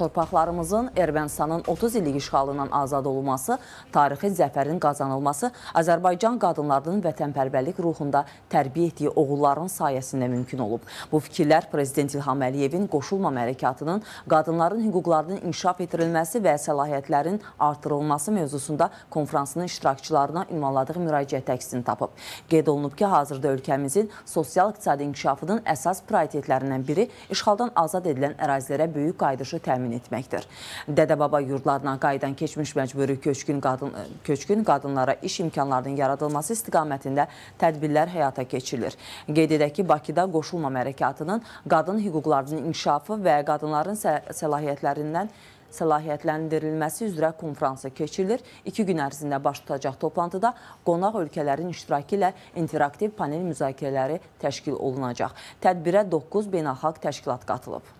torpaqlarımızın Ermənistanın 30 illik işğalından azad olunması, tarixi zəfərin qazanılması Azərbaycan qadınlarının vətənpərvərlik ruhunda tərbiyə etdiyi oğulların sayəsində mümkün olub. Bu fikirlər Prezident İlham Əliyevin Qoşulma Mələkatının qadınların hüquqlarının inkişaf etdirilməsi və səlahiyyətlərin artırılması mövzusunda konferansının iştirakçılarına ünvanladığı müraciətdə əksini tapıb. Qeyd olunub ki, hazırda ölkəmizin sosial-iqtisadi inkişafının əsas prioritetlərindən biri işğaldan azad edilən ərazilərə böyük qayıdışı təmin etməkdir. Dədə-baba yurdlarına qayıdan keçmiş məcburi köçkün qadınlara iş imkanlarının yaradılması istiqamətində tədbirlər həyata keçirilir. Qeyd edək ki, Bakıda Qoşulma Mərəkatının qadın hüquqlarının inkişafı və qadınların səlahiyyətləndirilməsi üzrə konfransa keçirilir. 2 gün ərzində baş tutacaq toplantıda qonaq ölkələrin iştirakı ilə interaktiv panel müzakirələri təşkil olunacaq. Tədbirə 9 beynəlxalq təşkilat qatılıb.